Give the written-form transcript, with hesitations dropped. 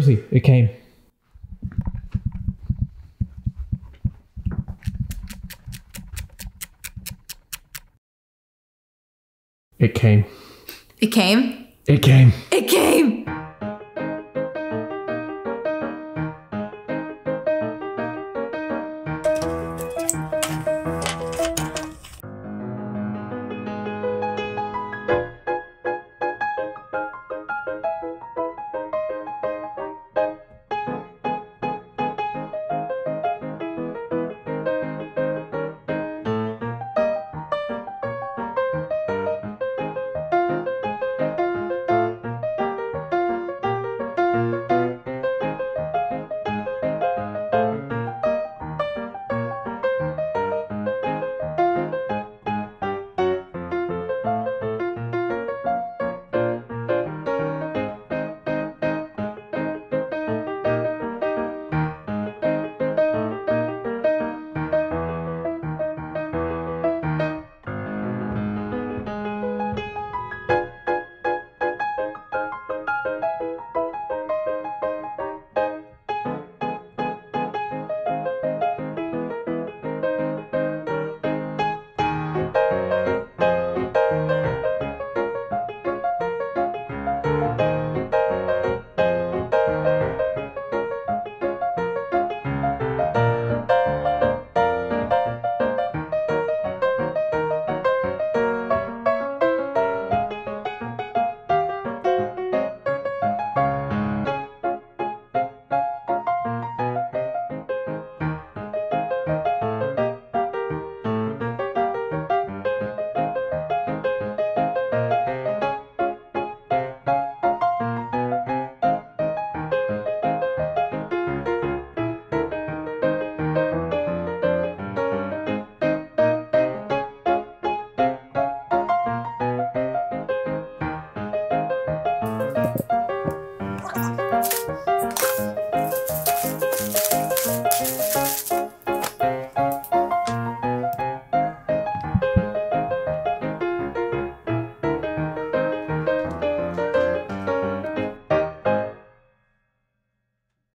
is he? It came. It came. It came? It came. It came.